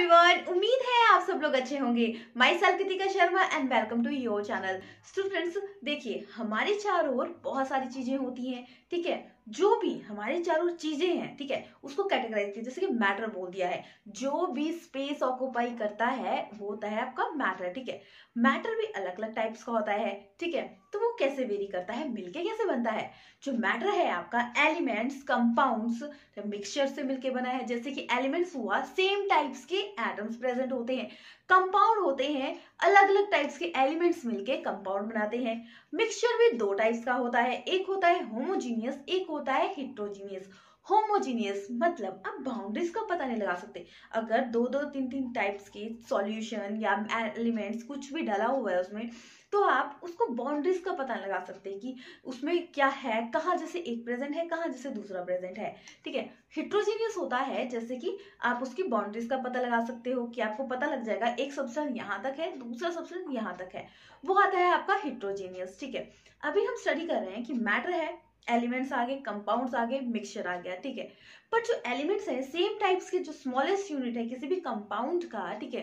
Everyone, उम्मीद है आप सब लोग अच्छे होंगे। Myself Kritika Sharma and welcome to your channel. Students, देखिए हमारे चारों ओर बहुत सारी चीजें होती हैं, ठीक है। जो भी हमारे चारों चीजें हैं, ठीक है, उसको कैटेगराइज किया, जैसे कि मैटर बोल दिया है। जो भी स्पेस ऑक्यूपाई करता है वो होता है आपका मैटर, ठीक है। मैटर भी अलग अलग टाइप्स का होता है, ठीक है। तो वो कैसे वेरी करता है, मिलके कैसे बनता है। जो मैटर है आपका एलिमेंट्स, कंपाउंड्स, मिक्सचर से मिलके बना है। जैसे कि एलिमेंट्स हुआ, सेम टाइप्स के एटम्स प्रेजेंट होते हैं। कंपाउंड होते हैं, अलग अलग टाइप्स के एलिमेंट्स मिलके कंपाउंड बनाते हैं। मिक्सचर भी दो टाइप्स का होता है, एक होता है होमोजीनियस, एक होता है हेट्रोजीनियस। होमोजीनियस मतलब आप बाउंड्रीज का पता नहीं लगा सकते। अगर दो दो तीन तीन टाइप्स के सॉल्यूशन या एलिमेंट्स कुछ भी डाला हुआ है उसमें, तो आप उसको बाउंड्रीज का पता लगा सकते कि उसमें क्या है, कहाँ जैसे एक प्रेजेंट है, कहाँ जैसे दूसरा प्रेजेंट है, ठीक है। हिट्रोजीनियस होता है जैसे कि आप उसकी बाउंड्रीज का पता लगा सकते हो, कि आपको पता लग जाएगा एक सब्सटेंस यहाँ तक है, दूसरा सब्सटेंस यहाँ तक है, वो आता है आपका हिट्रोजीनियस, ठीक है। अभी हम स्टडी कर रहे हैं कि मैटर है, एलिमेंट्स आगे, कंपाउंड्स आगे, मिक्सचर आ गया, ठीक है। पर जो एलिमेंट्स है सेम टाइप्स के, जो स्मॉलेस्ट यूनिट है किसी भी कंपाउंड का, ठीक है,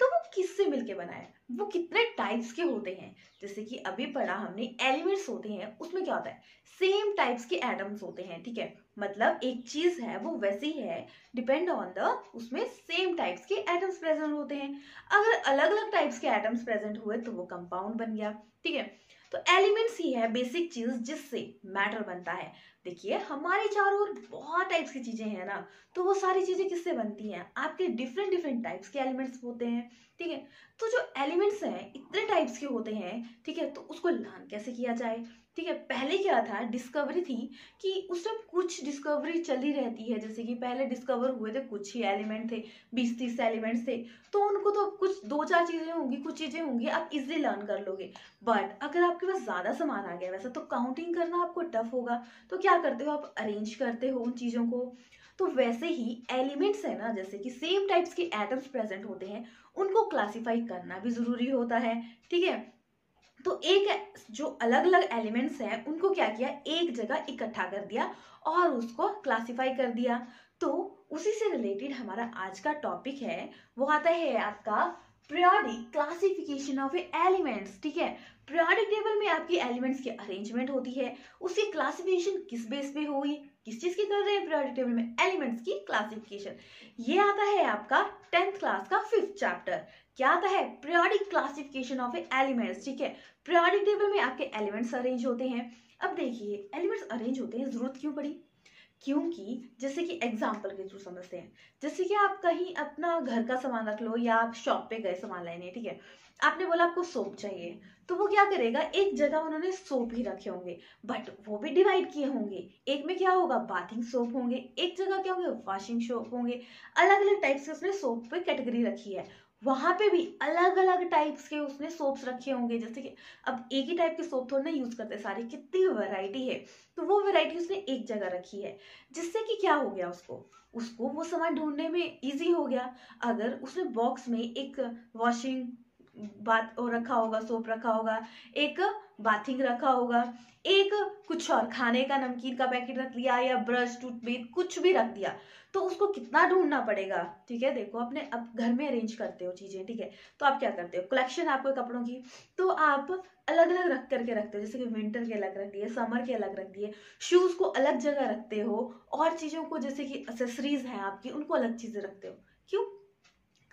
तो वो किससे मिलके बना है, वो कितने टाइप्स के होते हैं। जैसे कि अभी पढ़ा हमने एलिमेंट्स होते हैं, उसमें क्या होता है, सेम टाइप्स के एटम्स होते हैं, ठीक है। मतलब एक चीज है वो वैसी है, डिपेंड ऑन द उसमें सेम टाइप्स के एटम्स प्रेजेंट होते हैं। अगर अलग अलग टाइप्स के एटम्स प्रेजेंट हुए तो वो कंपाउंड बन गया, ठीक है। तो एलिमेंट्स ही है बेसिक चीज जिससे मैटर बनता है। देखिए हमारे चारों ओर बहुत टाइप्स की चीजें हैं ना, तो वो सारी चीजें किससे बनती हैं, आपके डिफरेंट डिफरेंट टाइप्स के एलिमेंट्स होते हैं, ठीक है। तो जो एलिमेंट्स हैं इतने टाइप्स के होते हैं, ठीक है, तो उसको लान कैसे किया जाए, ठीक है। पहले क्या था, डिस्कवरी थी कि उस टाइम कुछ डिस्कवरी चली रहती है। जैसे कि पहले डिस्कवर हुए थे कुछ ही एलिमेंट थे, 20-30 एलिमेंट्स थे, तो उनको तो कुछ दो चार चीज़ें होंगी, कुछ चीज़ें होंगी, आप इजिली लर्न कर लोगे। बट अगर आपके पास ज़्यादा सामान आ गया, वैसे तो काउंटिंग करना आपको टफ होगा, तो क्या करते हो आप, अरेंज करते हो उन चीज़ों को। तो वैसे ही एलिमेंट्स है ना, जैसे कि सेम टाइप्स के एटम्स प्रेजेंट होते हैं, उनको क्लासीफाई करना भी ज़रूरी होता है, ठीक है। तो एक जो अलग अलग एलिमेंट्स हैं उनको क्या किया, एक जगह इकट्ठा कर दिया और उसको क्लासिफाई कर दिया। तो उसी से रिलेटेड हमारा आज का टॉपिक है, वो आता है आपका पीरियोडिक क्लासिफिकेशन ऑफ एलिमेंट्स, ठीक है। पीरियोडिक टेबल में आपकी एलिमेंट्स की अरेंजमेंट होती है, उसकी क्लासिफिकेशन किस बेस पे होगी, किस चीज की कर रहे हैं पीरियोडिक टेबल में, एलिमेंट्स की क्लासिफिकेशन। ये आता है आपका 10th क्लास का 5th चैप्टर। क्या आता है, पीरियोडिक क्लासिफिकेशन ऑफ एलिमेंट्स, ठीक है। पीरियोडिक टेबल में आपके एलिमेंट्स अरेंज होते हैं। अब देखिए एलिमेंट्स अरेंज होते हैं, जरूरत क्यों पड़ी, क्योंकि जैसे कि एग्जाम्पल के थ्रू समझते हैं। जैसे कि आप कहीं अपना घर का सामान रख लो, या आप शॉप पे गए सामान लेने, ठीक है, आपने बोला आपको सोप चाहिए, तो वो क्या करेगा, एक जगह उन्होंने सोप ही रखे होंगे, बट वो भी डिवाइड किए होंगे। एक में क्या होगा, बाथिंग सोप होंगे, एक जगह क्या होंगे, वॉशिंग सोप होंगे। अलग अलग टाइप्स के उसने सोप पे कैटेगरी रखी है, वहां पे भी अलग अलग टाइप्स के उसने सोप्स रखे होंगे। जैसे कि अब एक ही टाइप के सोप थोड़ा ना यूज करते सारे, कितनी वैरायटी है, तो वो वैरायटी उसने एक जगह रखी है, जिससे कि क्या हो गया, उसको वो सामान ढूंढने में इजी हो गया। अगर उसने बॉक्स में एक वॉशिंग बाथ और रखा होगा, सोप रखा होगा, एक बाथिंग रखा होगा, एक कुछ और खाने का नमकीन का पैकेट रख लिया, या ब्रश, टूथपेस्ट, कुछ भी रख दिया, तो उसको कितना ढूंढना पड़ेगा, ठीक है। देखो अपने अब घर में अरेंज करते हो चीजें, ठीक है, तो आप क्या करते हो, कलेक्शन आपको कपड़ों की, तो आप अलग अलग रख करके रखते हो। जैसे कि विंटर के अलग रख दिए, समर के अलग रख दिए, शूज को अलग जगह रखते हो, और चीजों को जैसे कि एक्सेसरीज हैं आपकी, उनको अलग चीजें रखते हो। क्यों,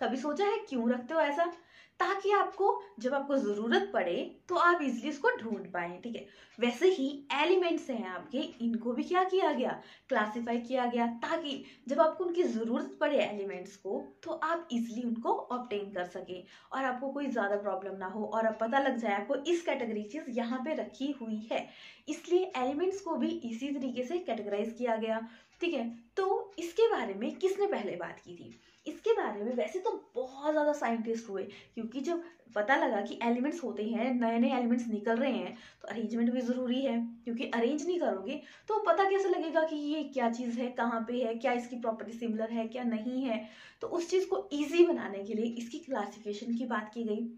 कभी सोचा है क्यों रखते हो ऐसा, ताकि आपको जब आपको ज़रूरत पड़े तो आप इजीली इसको ढूंढ पाए, ठीक है। वैसे ही एलिमेंट्स हैं आपके, इनको भी क्या किया गया, क्लासिफाई किया गया, ताकि जब आपको उनकी ज़रूरत पड़े एलिमेंट्स को, तो आप इजीली उनको ऑब्टेन कर सकें, और आपको कोई ज़्यादा प्रॉब्लम ना हो, और अब पता लग जाए आपको इस कैटेगरी की चीज़ यहाँ पे रखी हुई है। इसलिए एलिमेंट्स को भी इसी तरीके से कैटेगराइज किया गया, ठीक है। तो इसके बारे में किसने पहले बात की थी, इसके बारे में वैसे तो बहुत ज़्यादा साइंटिस्ट हुए, क्योंकि जब पता लगा कि एलिमेंट्स होते हैं, नए नए एलिमेंट्स निकल रहे हैं, तो अरेंजमेंट भी ज़रूरी है, क्योंकि अरेंज नहीं करोगे तो पता कैसे लगेगा कि ये क्या चीज़ है, कहाँ पे है, क्या इसकी प्रॉपर्टी सिमिलर है, क्या नहीं है। तो उस चीज़ को ईजी बनाने के लिए इसकी क्लासिफिकेशन की बात की गई।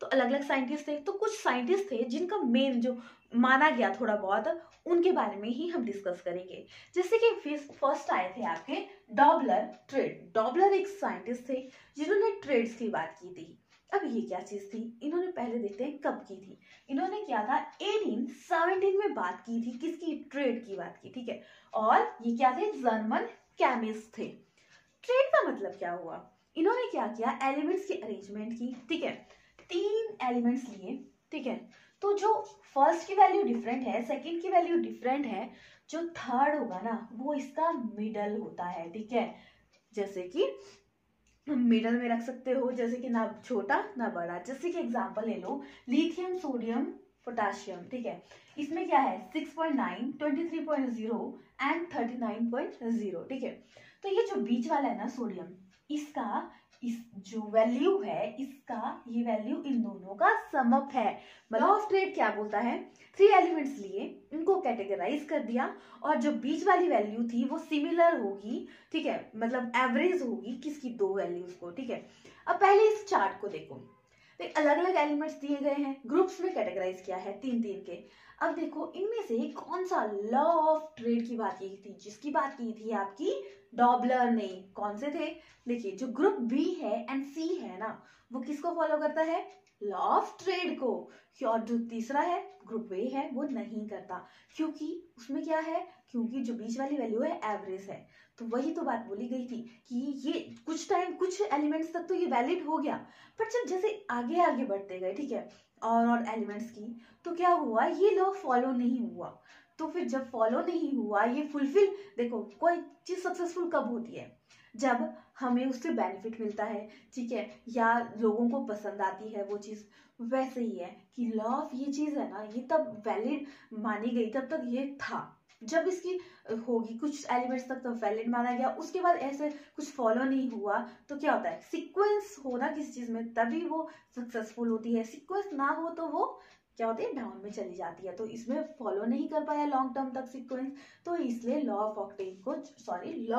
तो अलग अलग साइंटिस्ट थे। तो कुछ साइंटिस्ट थे जिनका मेन जो माना गया थोड़ा बहुत, उनके बारे में ही हम डिस्कस करेंगे। जैसे कि फर्स्ट आए थे आपके डॉबलर एक साइंटिस्ट थे जिन्होंने ट्रेड्स की बात की थी। अब ये क्या चीज़ थी, इन्होंने पहले देखते हैं कब की थी। इन्होंने क्या था 1817 में बात की थी, किसकी, ट्रेड की बात की, ठीक है। और ये क्या थे, जर्मन केमिस्ट थे। ट्रेड का मतलब क्या हुआ, इन्होंने क्या किया, एलिमेंट्स की अरेंजमेंट की, ठीक है। 3 एलिमेंट्स लिए, ठीक है। तो जो फर्स्ट की वैल्यू डिफरेंट है, सेकेंड की वैल्यू डिफरेंट है, जो थर्ड होगा ना वो इसका मिडल होता है, ठीक है। जैसे कि मिडल में रख सकते हो, जैसे कि ना छोटा ना बड़ा। जैसे कि एग्जांपल ले लो, लिथियम, सोडियम, पोटेशियम, ठीक है। इसमें क्या है 6.9, 23.0 एंड 39.0, ठीक है। तो ये जो बीच वाला है ना सोडियम, इसका जो वैल्यू है, इसका ये वैल्यू इन दोनों का समअप है। लॉ ऑफ ट्रेड क्या बोलता है, 3 एलिमेंट्स लिए, इनको कैटेगराइज कर दिया, और जो बीच वाली वैल्यू थी वो सिमिलर होगी, ठीक है, मतलब एवरेज होगी किसकी, 2 वैल्यूज को, ठीक है। अब पहले इस चार्ट को देखो, अलग अलग एलिमेंट्स दिए गए हैं, ग्रुप्स में कैटेगराइज किया है 3-3 के। अब देखो इनमें से कौन सा लॉ ऑफ ट्रेड की बात की थी, जिसकी बात की थी आपकी डॉबलर ने, कौन से थे। देखिए जो ग्रुप बी है एंड सी है ना, वो किसको फॉलो करता है, लॉ ऑफ ट्रेड को, और जो तीसरा है ग्रुप ए है वो नहीं करता, क्योंकि उसमें क्या है, क्योंकि जो बीच वाली वैल्यू है एवरेज है। तो वही तो बात बोली गई थी कि ये कुछ टाइम, कुछ एलिमेंट्स तक तो ये वैलिड हो गया, पर जब जैसे आगे आगे बढ़ते गए, ठीक है, और एलिमेंट्स की, तो क्या हुआ ये लॉ फॉलो नहीं हुआ। तो फिर जब फॉलो नहीं हुआ ये फुलफिल, देखो कोई चीज़ सक्सेसफुल कब होती है, जब हमें उससे बेनिफिट मिलता है, ठीक है, या लोगों को पसंद आती है वो चीज़। वैसे ही है कि लॉ ऑफ ये चीज़ है ना, ये तब वैलिड मानी गई, तब तक ये था, जब इसकी होगी कुछ एलिमेंट्स तक तो वैलिड माना गया, उसके बाद ऐसे कुछ फॉलो नहीं हुआ तो क्या होता है, सीक्वेंस होना किस चीज़ में तभी वो सक्सेसफुल होती है, सीक्वेंस ना हो तो वो क्या होती है, डाउन में चली जाती है। तो इसमें फॉलो नहीं कर पाया लॉन्ग टर्म तक सीक्वेंस, तो इसलिए लॉ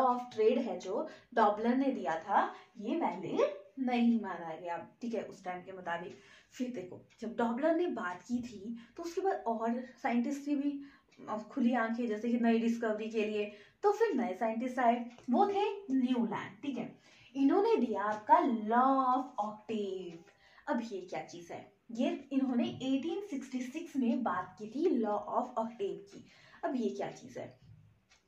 ऑफ ट्रेड है जो डॉबलर ने दिया था, ये वैलिड नहीं माना गया, ठीक है, उस टाइम के मुताबिक। फिर देखो जब डॉबलर ने बात की थी तो उसके बाद और साइंटिस्ट की भी खुली आंखें, जैसे कि नई डिस्कवरी के लिए, तो फिर नए साइंटिस्ट आए, वो थे न्यूलैंड, ठीक है। इन्होंने दिया आपका लॉ ऑफ ऑक्टेव। अब ये क्या चीज़ है, ये इन्होंने 1866 में बात की थी लॉ ऑफ ऑक्टेव की। अब ये क्या चीज़ है,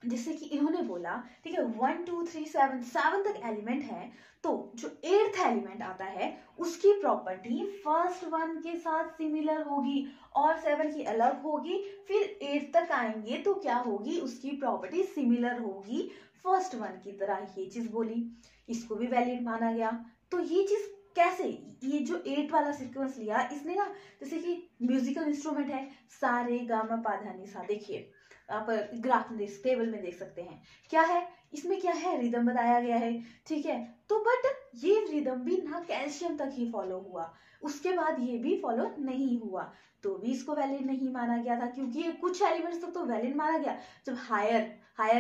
जैसे कि इन्होंने बोला, ठीक है, 1, 2, 3, 7 तक एलिमेंट है, तो जो 8th एलिमेंट आता है उसकी प्रॉपर्टी फर्स्ट 1 के साथ सिमिलर होगी और 7 की अलग होगी, फिर 8 तक आएंगे तो क्या होगी, उसकी प्रॉपर्टी सिमिलर होगी फर्स्ट 1 की तरह। ये चीज़ बोली, इसको भी वैलिड माना गया। तो ये चीज़ कैसे, ये जो 8 वाला सीक्वेंस लिया इसने ना, जैसे कि म्यूजिकल इंस्ट्रूमेंट है सा रे गा मा पा धा नि सा, देखिए आप ग्राफ में टेबल में देख सकते हैं क्या है, इसमें क्या है रिदम बताया गया है, ठीक है। तो बट ये रिदम भी ना कैल्शियम तक ही फॉलो हुआ, उसके बाद ये भी फॉलो नहीं हुआ, तो भी इसको वैलिड नहीं माना गया था, क्योंकि ये कुछ एलिमेंट्स तक तो वैलिड माना गया, जब हायर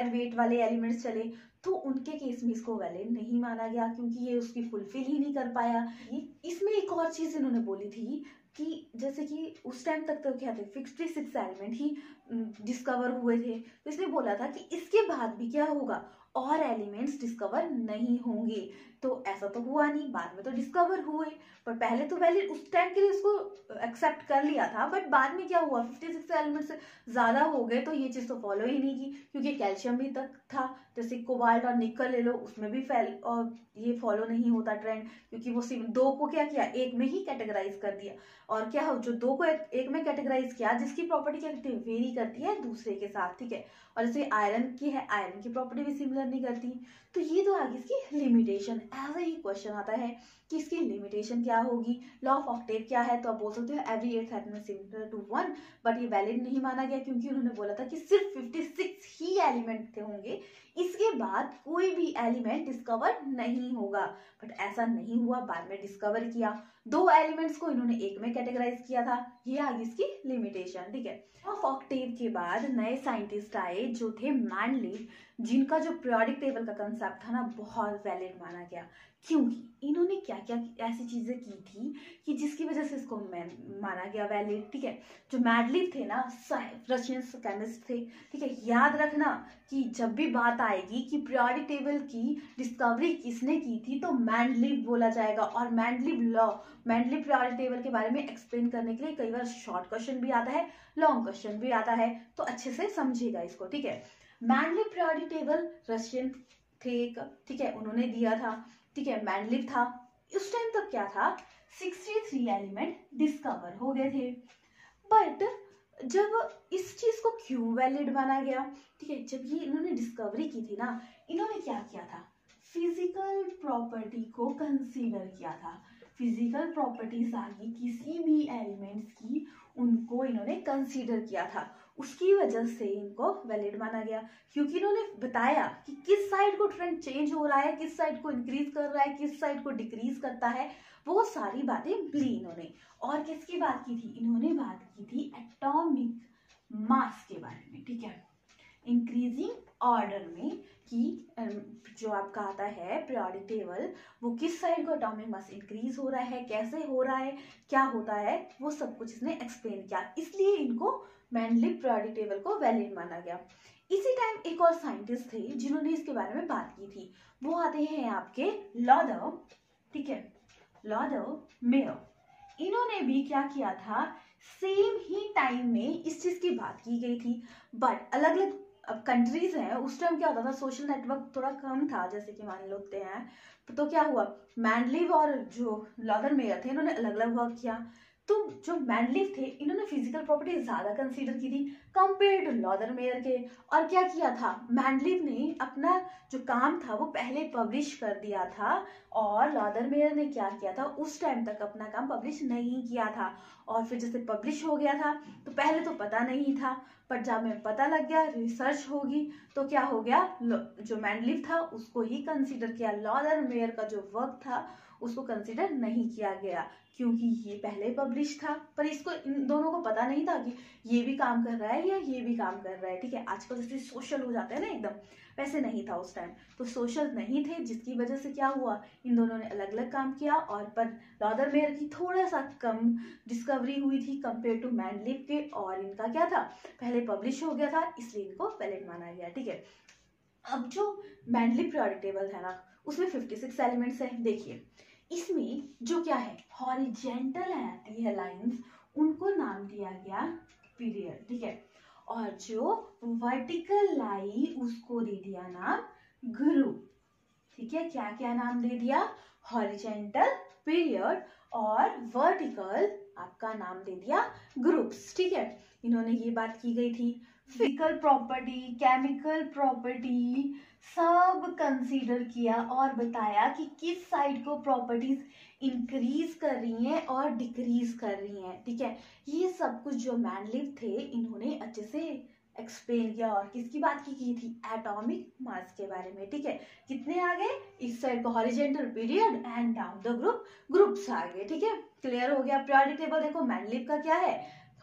वेट वाले एलिमेंट्स चले तो उनके केस में इसको वैलिड नहीं माना गया, क्योंकि ये उसकी फुलफिल ही नहीं कर पाया। इसमें एक और चीज़ इन्होंने बोली थी कि जैसे कि उस टाइम तक तो क्या थे 56 एलिमेंट ही डिस्कवर हुए थे, तो इसने बोला था कि इसके बाद भी क्या होगा, और एलिमेंट्स डिस्कवर नहीं होंगे। तो ऐसा तो हुआ नहीं, बाद में तो डिस्कवर हुए, पर पहले तो वैलिड उस टाइम के लिए इसको एक्सेप्ट कर लिया था, बट बाद में क्या हुआ 56 एलिमेंट्स ज़्यादा हो गए, तो ये चीज़ तो फॉलो ही नहीं की, क्योंकि कैल्शियम भी तक था, जैसे कोबाल्ट और निकल ले लो, उसमें भी और ये फॉलो नहीं होता ट्रेंड, क्योंकि वो सिर्फ 2 को क्या किया, 1 में ही कैटेगराइज कर दिया, और क्या हो जो 2 को 1 में कैटेगराइज किया, जिसकी प्रॉपर्टी क्या करती है, वेरी करती है दूसरे के साथ, ठीक है। और जैसे आयरन की है, आयरन की प्रॉपर्टी भी सिमिलर नहीं करती। तो ये तो आगे इसकी लिमिटेशन, ऐसा ही क्वेश्चन आता है कि इसकी लिमिटेशन क्या होगी, लॉ ऑफ ऑक्टेव क्या है। तो आप बोल सकते हो every 8th element similar to 1, but ये वैलिड नहीं माना गया, क्योंकि उन्होंने बोला था कि सिर्फ 56 ही एलिमेंट थे होंगे, इसके बाद कोई भी एलिमेंट डिस्कवर नहीं होगा, बट ऐसा नहीं हुआ, बाद में डिस्कवर किया। 2 एलिमेंट्स को इन्होंने 1 में कैटेगराइज किया था, ये आगे इसकी लिमिटेशन, ठीक है। ऑफ ऑक्टेव के बाद नए साइंटिस्ट आए जो थे मेंडलीव, जिनका जो पीरियोडिक टेबल का कंसेप्ट था ना बहुत वैलिड माना गया, क्योंकि इन्होंने क्या क्या ऐसी चीज़ें की थी कि जिसकी वजह से इसको माना गया वैलिड। ठीक है, जो मेंडलीव थे ना रशियन केमिस्ट थे। ठीक है, याद रखना कि जब भी बात आएगी कि पीरियोडिक टेबल की डिस्कवरी किसने की थी तो मेंडलीव बोला जाएगा। और Mendeleev law, Mendeleev periodic table के बारे में एक्सप्लेन करने के लिए कई बार शॉर्ट क्वेश्चन भी आता है, लॉन्ग क्वेश्चन भी आता है, तो अच्छे से समझिएगा इसको। ठीक है, मेंडलीव पीरियोडिक टेबल रशियन थे, ठीक है, उन्होंने दिया था। ठीक है, मेंडलीव था। उस टाइम तक क्या था, 63 एलिमेंट डिस्कवर हो गए थे। बट जब इस चीज को क्यों वैलिड माना गया, ठीक है, जब ये इन्होंने डिस्कवरी की थी ना, इन्होंने क्या किया था, फिजिकल प्रॉपर्टी को कंसीडर किया था। फिजिकल प्रॉपर्टीज आगे किसी भी एलिमेंट्स की, उनको इन्होंने कंसीडर किया था, उसकी वजह से इनको वैलिड माना गया। क्योंकि इन्होंने बताया कि किस साइड को ट्रेंड चेंज हो रहा है, किस साइड को इंक्रीज कर रहा है, किस साइड को डिक्रीज करता है, वो सारी बातें ली इन्होंने। और किसकी बात की थी, इन्होंने बात की थी एटॉमिक मास के बारे में। ठीक है, इंक्रीजिंग ऑर्डर में कि जो आपका आता है पीरियोडिक टेबल, वो किस साइड को एटॉमिक मास इंक्रीज हो रहा है, कैसे हो रहा है, क्या होता है, वो सब कुछ इसने एक्सप्लेन किया। इसलिए इनको मेंडलीव पीरियोडिक टेबल को वैलिड माना गया। इसी टाइम एक और साइंटिस्ट थे जिन्होंने इसके बारे में बात की थी, वो आते हैं आपके लॉथर, ठीक है, लॉथर मेयर। इन्होंने भी क्या किया था, सेम ही टाइम में इस चीज की बात की गई थी, बट अलग अलग अब कंट्रीज हैं। उस टाइम क्या होता था, सोशल नेटवर्क थोड़ा कम था, जैसे कि मान लोते हैं, तो क्या हुआ, मेंडलीव और जो लॉथर मेयर थे इन्होंने अलग अलग वर्क किया। तो जो मेंडलीव थे इन्होंने फिजिकल प्रॉपर्टी ज़्यादा कंसीडर की थी कंपेयर टू लॉथर मेयर के। और क्या किया था, मेंडलीव ने अपना जो काम था वो पहले पब्लिश कर दिया था, और लॉथर मेयर ने क्या किया था, उस टाइम तक अपना काम पब्लिश नहीं किया था। और फिर जैसे पब्लिश हो गया था तो पहले तो पता नहीं था, पर जब मैं पता लग गया रिसर्च होगी तो क्या हो गया, जो मेंडलीव था उसको ही कंसीडर किया, लॉथर मेयर का जो वर्क था उसको कंसीडर नहीं किया गया, क्योंकि ये पहले पब्लिश था। पर इसको इन दोनों को पता नहीं था कि ये भी काम कर रहा है या ये भी काम कर रहा है। ठीक है, आजकल जैसे सोशल हो जाता है ना एकदम, वैसे नहीं था उस टाइम, तो सोशल नहीं थे, जिसकी वजह से क्या हुआ, इन दोनों ने अलग अलग काम किया। और पर लॉथर मेयर की थोड़ा सा कम डिस्कवरी हुई थी कंपेयर टू मेंडलीव के, और इनका क्या था, पहले पब्लिश हो गया था, इसलिए इनको वैलिड माना गया। ठीक है, अब जो मेंडलीव पीरियोडिक टेबल है ना, उसमें 56 एलिमेंट्स हैं। देखिए इसमें जो क्या है, हॉरिजेंटल आती है लाइंस, उनको नाम दिया गया पीरियड। ठीक है, और जो वर्टिकल लाई उसको दे दिया नाम ग्रुप। ठीक है, क्या क्या नाम दे दिया, हॉरिजेंटल पीरियड और वर्टिकल आपका नाम दे दिया ग्रुप्स। ठीक है, इन्होंने ये बात की गई थी। फिजिकल प्रॉपर्टी, केमिकल प्रॉपर्टी सब कंसीडर किया और बताया कि किस साइड को प्रॉपर्टीज इंक्रीज कर रही हैं और डिक्रीज कर रही हैं। ठीक है, ये सब कुछ जो मेंडलीव थे इन्होंने अच्छे से एक्सप्लेन किया। और किसकी बात की थी, एटॉमिक मास के बारे में। ठीक है, कितने आ गए, इस साइड को horizontal period and down the group, groups आ गए। ठीक है, क्लियर हो गया। पीरियोडिक टेबल देखो, मेंडलीव का क्या है,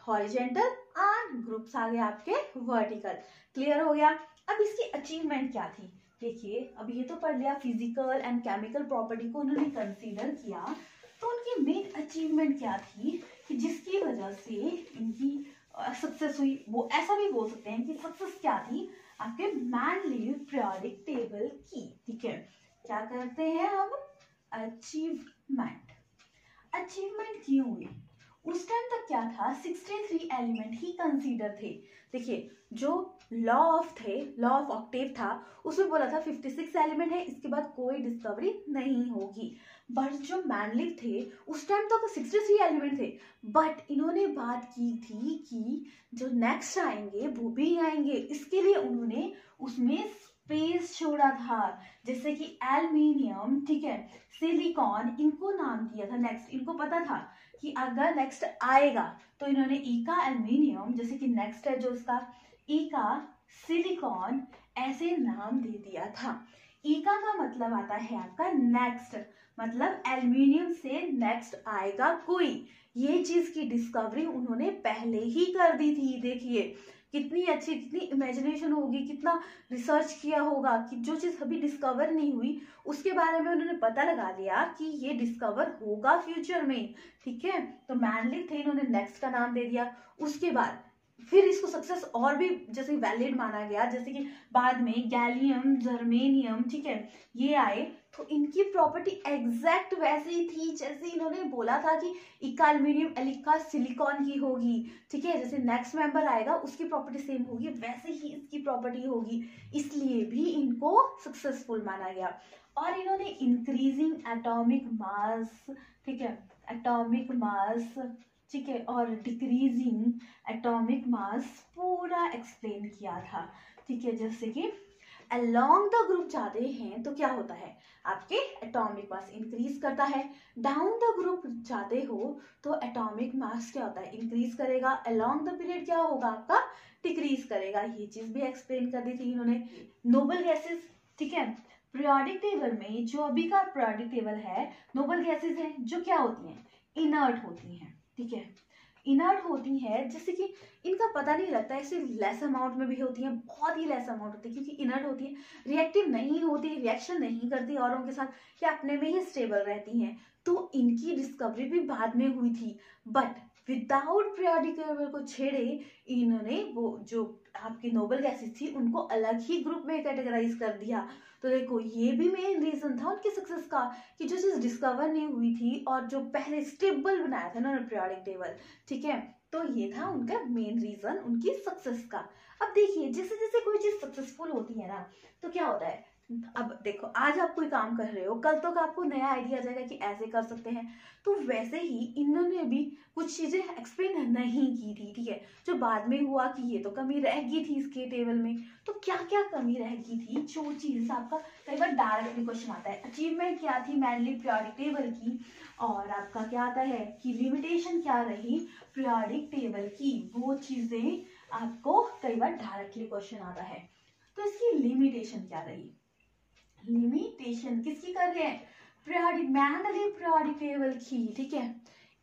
हॉरिजेंटल एंड ग्रुप्स आ गए आपके वर्टिकल। क्लियर हो गया। अब इसकी अचीवमेंट क्या थी, देखिए अब ये तो पढ़ लिया, फिजिकल एंड केमिकल प्रॉपर्टी को उन्होंने कंसीडर किया, तो उनकी मेन अचीवमेंट क्या थी कि जिसकी वजह से इनकी सक्सेस हुई। वो ऐसा भी बोल सकते हैं कि सक्सेस क्या थी आपके मेंडलीव पीरियोडिक टेबल की। ठीक है, क्या करते हैं हम, अचीवमेंट। अचीवमेंट क्यों हुई, उस टाइम तक क्या था, 63 एलिमेंट ही कंसीडर थे। देखिए जो लॉ ऑफ ऑक्टेव था उसमें बोला था 56 एलिमेंट है, इसके बाद कोई डिस्कवरी नहीं होगी। बट जो मेंडलीव थे उस टाइम तक 63 एलिमेंट थे, बट इन्होंने बात की थी कि जो नेक्स्ट आएंगे वो भी आएंगे, इसके लिए उन्होंने उसमें स्पेस छोड़ा था, जैसे कि एल्युमिनियम, ठीक है, सिलिकॉन, इनको नाम दिया था नेक्स्ट। इनको पता था कि अगर नेक्स्ट आएगा तो इन्होंने ईका एल्युमिनियम, जैसे कि नेक्स्ट है जो इसका, ईका सिलिकॉन, ऐसे नाम दे दिया था। ईका का मतलब आता है आपका नेक्स्ट, मतलब एल्युमिनियम से नेक्स्ट आएगा कोई, ये चीज की डिस्कवरी उन्होंने पहले ही कर दी थी। देखिए कितनी अच्छी, कितनी इमेजिनेशन होगी, कितना रिसर्च किया होगा कि जो चीज़ अभी डिस्कवर नहीं हुई उसके बारे में उन्होंने पता लगा लिया कि ये डिस्कवर होगा फ्यूचर में। ठीक है, तो मैनली थे, इन्होंने नेक्स्ट का नाम दे दिया। उसके बाद फिर इसको सक्सेस और भी जैसे वैलिड माना गया, जैसे कि बाद में गैलियम, जर्मेनियम, ठीक है, ये आए तो इनकी प्रॉपर्टी एग्जैक्ट वैसे ही थी जैसे इन्होंने बोला था कि इक्का एल्यूमिनियम, एलिका सिलिकॉन की होगी। ठीक है, जैसे नेक्स्ट मेंबर आएगा उसकी प्रॉपर्टी सेम होगी, वैसे ही इसकी प्रॉपर्टी होगी, इसलिए भी इनको सक्सेसफुल माना गया। और इन्होंने इंक्रीजिंग एटॉमिक मास, ठीक है, एटॉमिक मास, ठीक है, और डिक्रीजिंग एटॉमिक मास पूरा एक्सप्लेन किया था। ठीक है, जैसे कि अलॉन्ग द ग्रुप जाते हैं तो क्या होता है, आपके एटॉमिक मास इंक्रीज करता है। डाउन द ग्रुप जाते हो तो एटॉमिक मास क्या होता है, इंक्रीज करेगा। अलॉन्ग द पीरियड क्या होगा, आपका डिक्रीज करेगा। ये चीज़ भी एक्सप्लेन कर दी थी इन्होंने। नोबल गैसेस, ठीक है, पीरियोडिक टेबल में जो अभी का पीरियोडिक टेबल है, नोबल गैसेस हैं जो क्या होती हैं, इनर्ट होती हैं। ठीक है, इनर्ट होती है, जैसे कि इनका पता नहीं लगता है, सिर्फ लेस अमाउंट में भी होती है, बहुत ही लेस अमाउंट होती है क्योंकि इनर्ट होती है, रिएक्टिव नहीं होती, रिएक्शन नहीं करती औरों के साथ, या अपने में ही स्टेबल रहती हैं। तो इनकी डिस्कवरी भी बाद में हुई थी, बट विदाउट पीरियोडिक टेबल को छेड़े इन्होंने वो जो आपकी नोबल गैसेस थी उनको अलग ही ग्रुप में कैटेगराइज कर दिया। तो देखो, ये भी मेन रीजन था उनके सक्सेस का कि जो चीज़ डिस्कवर नहीं हुई थी और जो पहले स्टेबल बनाया था ना पीरियोडिक टेबल, ठीक है, तो ये था उनका मेन रीजन उनकी सक्सेस का। अब देखिए, जैसे जैसे कोई चीज़ सक्सेसफुल होती है ना तो क्या होता है, अब देखो आज आप कोई काम कर रहे हो, कल तक तो आपको नया आइडिया आ जाएगा कि ऐसे कर सकते हैं, तो वैसे ही इन्होंने भी कुछ चीज़ें एक्सप्लेन नहीं की थी। ठीक है, जो बाद में हुआ कि ये तो कमी रह गई थी इसके टेबल में, तो क्या क्या कमी रह गई थी, जो चीज़ आपका कई बार डायरेक्टली क्वेश्चन आता है, अचीवमेंट क्या थी मेनली पीरियोडिक टेबल की, और आपका क्या आता है कि लिमिटेशन क्या रही पीरियोडिक टेबल की, वो चीज़ें आपको कई बार डायरेक्टली क्वेश्चन आता है। तो इसकी लिमिटेशन क्या रही, लिमिटेशन किसकी कर रहे हैं, पीरियोडिक मेंडेलीव पीरियोडिक टेबल की। ठीक है,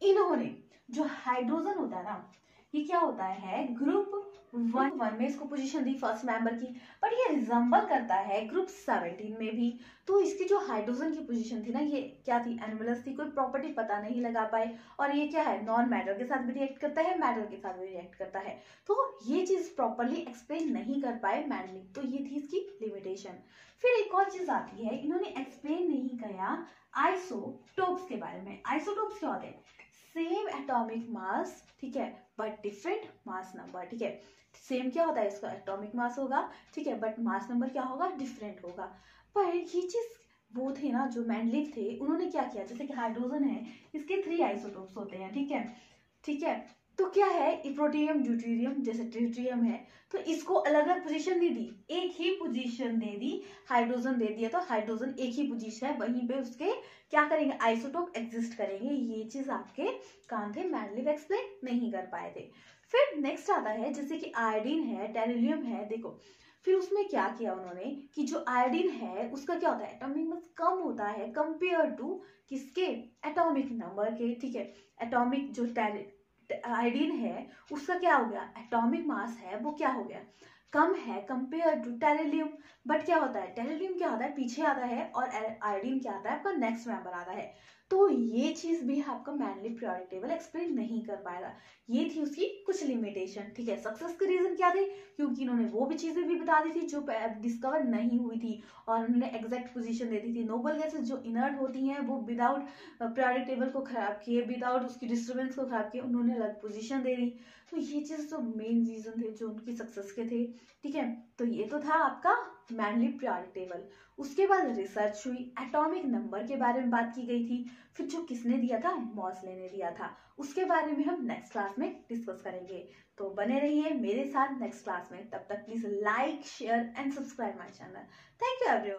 इन्होंने जो हाइड्रोजन होता है ना, ये क्या होता है, ग्रुप 1 में इसको पोजीशन दी फर्स्ट मेंबर की, बट ये रिजम्बल करता है ग्रुप 17 में भी। तो इसकी जो हाइड्रोजन की पोजीशन थी ना, ये क्या थी, एनवेलस थी, कोई प्रॉपर्टी पता नहीं लगा पाए। और ये क्या है, नॉन मैटर के साथ भी रिएक्ट करता है, मैटर के साथ भी रिएक्ट करता है, तो ये चीज़ प्रॉपरली एक्सप्लेन नहीं कर पाए मेंडेलीव। तो ये थी इसकी लिमिटेशन। फिर एक और चीज़ आती है, इन्होंने एक्सप्लेन नहीं किया आइसोटोप्स के बारे में। आइसोटोप्स क्या होते हैं, सेम एटॉमिक मास, ठीक है, बट डिफरेंट मास नंबर। ठीक है, सेम क्या होता है, इसका एटॉमिक मास होगा, ठीक है, बट मास नंबर क्या होगा, डिफरेंट होगा। पर ये चीज़ वो थे ना जो मेंडेलीव थे, उन्होंने क्या किया, जैसे कि हाइड्रोजन है, इसके 3 आइसोटोप्स होते हैं। ठीक है, ठीक है, तो क्या है, प्रोटियम, ड्यूटेरियम, जैसे ड्यूटेरियम है तो इसको अलग अलग पोजीशन नहीं दी, एक ही पोजीशन दे दी। हाइड्रोजन दे दिया तो हाइड्रोजन एक ही पोजीशन है, वहीं पे उसके क्या करेंगे, आइसोटोप एग्जिस्ट करेंगे। ये चीज़ आपके काम थे, मेंडेलीव एक्सप्लेन नहीं कर पाए थे। फिर नेक्स्ट आता है, जैसे कि आयोडीन है, टेरिलियम है, देखो फिर उसमें क्या किया उन्होंने कि जो आयोडीन है उसका क्या होता है, एटॉमिक मास कम होता है कंपेयर टू किसके, एटॉमिक नंबर के। ठीक है, एटॉमिक जो आयोडीन है उसका क्या हो गया, एटॉमिक मास है वो क्या हो गया, कम है कंपेयर टू टेरिलियम। बट क्या होता है, टेरिलियम क्या होता है, पीछे आता है, और आयोडीन क्या आता है, आपका नेक्स्ट मेंबर आता है। तो ये चीज़ भी आपका मेनली पीरियोडिक टेबल एक्सप्लेन नहीं कर पाएगा। ये थी उसकी कुछ लिमिटेशन। ठीक है, सक्सेस के रीज़न क्या थे, क्योंकि इन्होंने वो भी चीज़ें भी बता दी थी जो डिस्कवर नहीं हुई थी, और उन्होंने एग्जैक्ट पोजीशन दे दी थी। नोबल गैसेस जो इनर्ट होती हैं वो विदाउट पीरियोडिक टेबल को ख़राब किए, विदाउट उसकी डिस्टर्बेंस को ख़राब किए, उन्होंने अलग पोजीशन दे दी। तो ये चीज़ तो मेन रीज़न थे जो उनकी सक्सेस के थे। ठीक है, तो ये तो था आपका मेनली पीरियोडिक टेबल। उसके बाद रिसर्च हुई, एटॉमिक नंबर के बारे में बात की गई थी, फिर जो किसने दिया था, मॉसले ने दिया था, उसके बारे में हम नेक्स्ट क्लास में डिस्कस करेंगे। तो बने रहिए मेरे साथ नेक्स्ट क्लास में, तब तक please like, share and subscribe my channel. Thank you everyone.